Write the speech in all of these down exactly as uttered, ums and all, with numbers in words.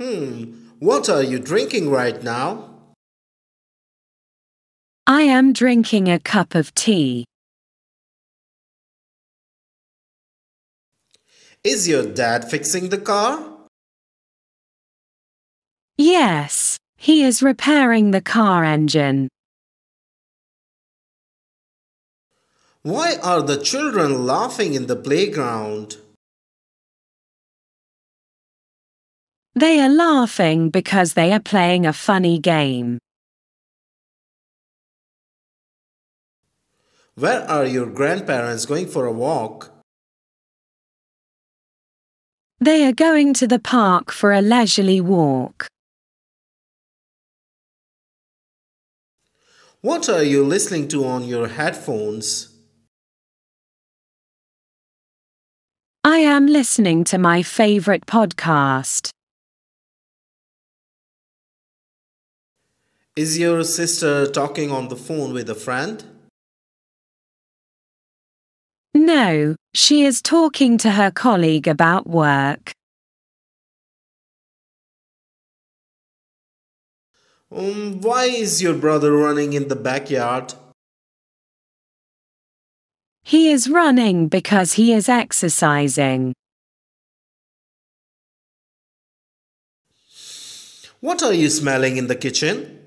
Hmm, what are you drinking right now? I am drinking a cup of tea. Is your dad fixing the car? Yes, he is repairing the car engine. Why are the children laughing in the playground? They are laughing because they are playing a funny game. Where are your grandparents going for a walk? They are going to the park for a leisurely walk. What are you listening to on your headphones? I am listening to my favorite podcast. Is your sister talking on the phone with a friend? No, she is talking to her colleague about work. Um, why is your brother running in the backyard? He is running because he is exercising. What are you smelling in the kitchen?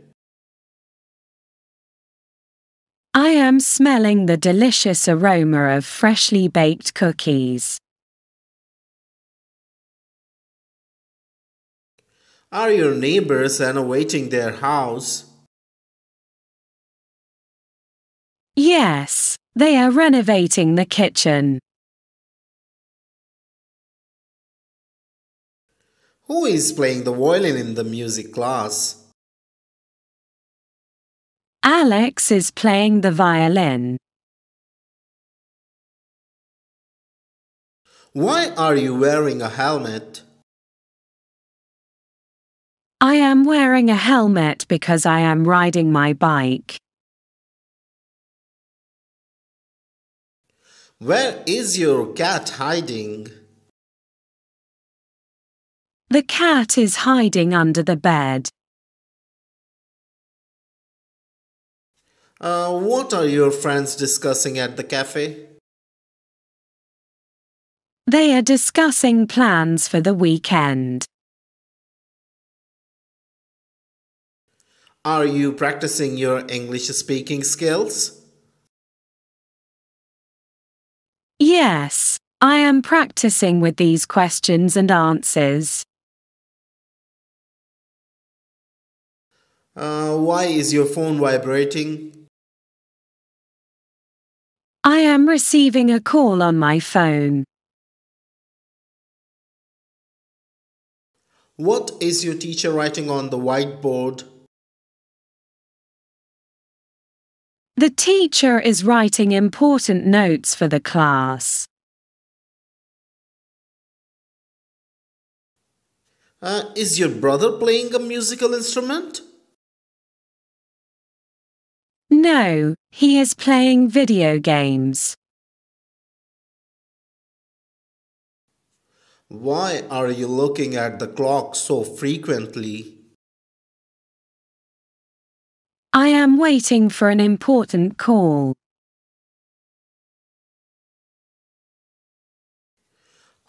I am smelling the delicious aroma of freshly baked cookies. Are your neighbors renovating their house? Yes, they are renovating the kitchen. Who is playing the violin in the music class? Alex is playing the violin. Why are you wearing a helmet? I am wearing a helmet because I am riding my bike. Where is your cat hiding? The cat is hiding under the bed. Uh, what are your friends discussing at the cafe? They are discussing plans for the weekend. Are you practicing your English speaking skills? Yes, I am practicing with these questions and answers. Uh, why is your phone vibrating? I am receiving a call on my phone. What is your teacher writing on the whiteboard? The teacher is writing important notes for the class. Uh, is your brother playing a musical instrument? No, he is playing video games. Why are you looking at the clock so frequently? I am waiting for an important call.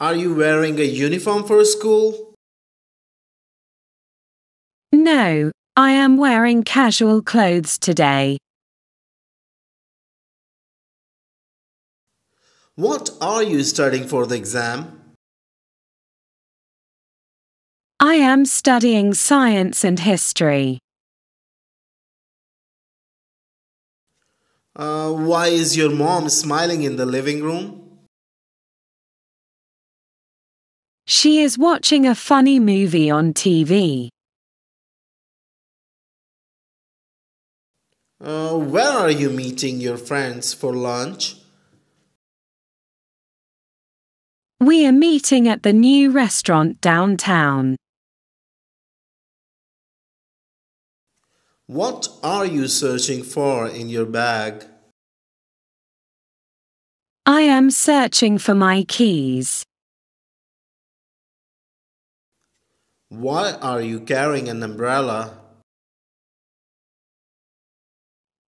Are you wearing a uniform for school? No, I am wearing casual clothes today. What are you studying for the exam? I am studying science and history. Uh, why is your mom smiling in the living room? She is watching a funny movie on T V. Uh, where are you meeting your friends for lunch? We are meeting at the new restaurant downtown. What are you searching for in your bag? I am searching for my keys. Why are you carrying an umbrella?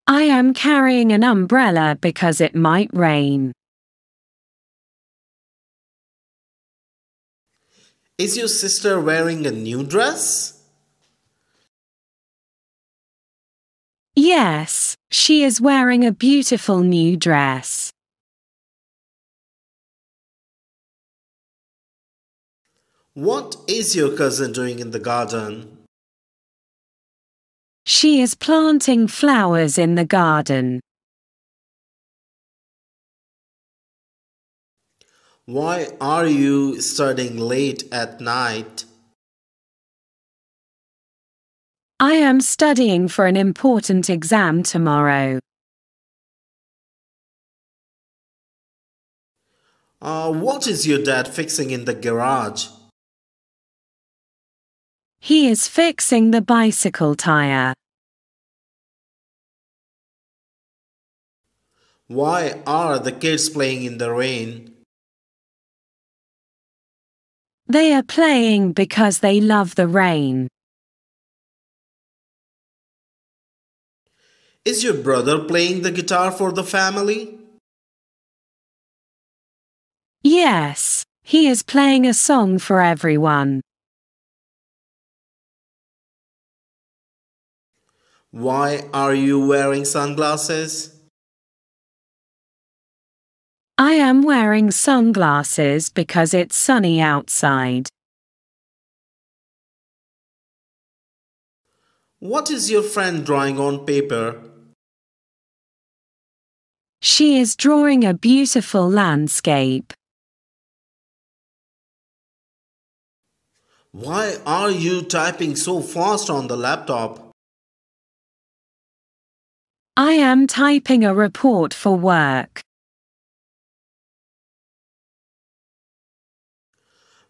I am carrying an umbrella because it might rain. Is your sister wearing a new dress? Yes, she is wearing a beautiful new dress. What is your cousin doing in the garden? She is planting flowers in the garden. Why are you studying late at night? I am studying for an important exam tomorrow. Uh, what is your dad fixing in the garage? He is fixing the bicycle tire. Why are the kids playing in the rain? They are playing because they love the rain. Is your brother playing the guitar for the family? Yes, he is playing a song for everyone. Why are you wearing sunglasses? I am wearing sunglasses because it's sunny outside. What is your friend drawing on paper? She is drawing a beautiful landscape. Why are you typing so fast on the laptop? I am typing a report for work.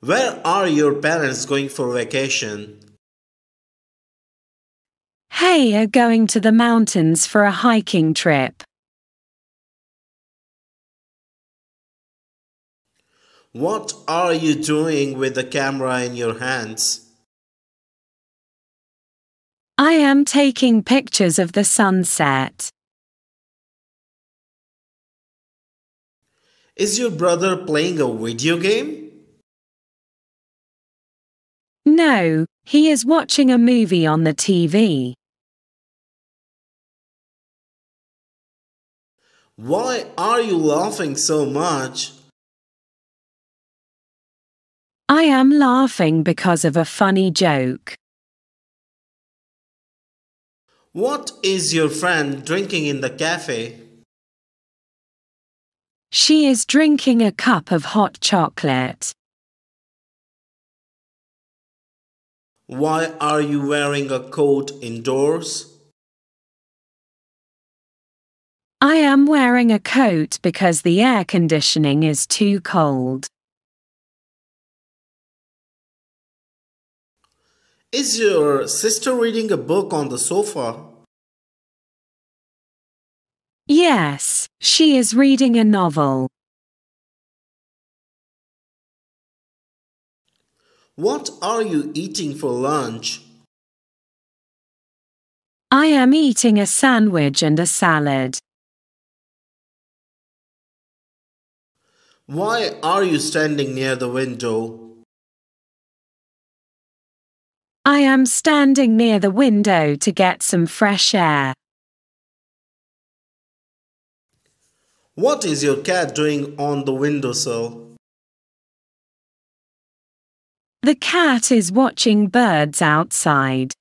Where are your parents going for vacation? They are going to the mountains for a hiking trip. What are you doing with the camera in your hands? I am taking pictures of the sunset. Is your brother playing a video game? No, he is watching a movie on the T V. Why are you laughing so much? I am laughing because of a funny joke. What is your friend drinking in the cafe? She is drinking a cup of hot chocolate. Why are you wearing a coat indoors? I am wearing a coat because the air conditioning is too cold. Is your sister reading a book on the sofa? Yes, she is reading a novel. What are you eating for lunch? I am eating a sandwich and a salad. Why are you standing near the window? I am standing near the window to get some fresh air. What is your cat doing on the windowsill? The cat is watching birds outside.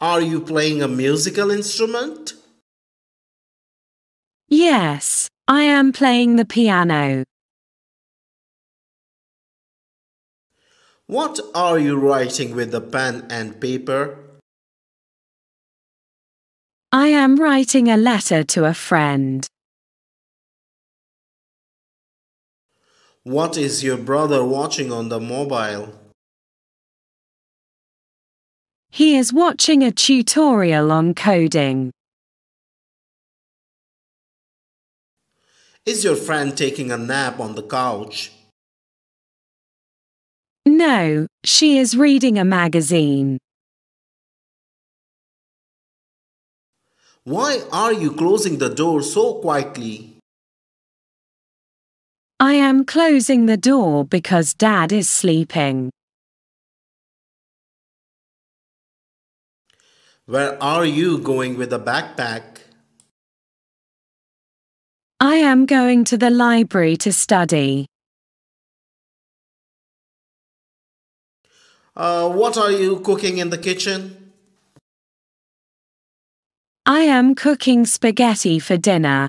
Are you playing a musical instrument? Yes, I am playing the piano. What are you writing with a pen and paper? I am writing a letter to a friend. What is your brother watching on the mobile? He is watching a tutorial on coding. Is your friend taking a nap on the couch? No, she is reading a magazine. Why are you closing the door so quietly? I am closing the door because Dad is sleeping. Where are you going with the backpack? I am going to the library to study. Uh, what are you cooking in the kitchen? I am cooking spaghetti for dinner.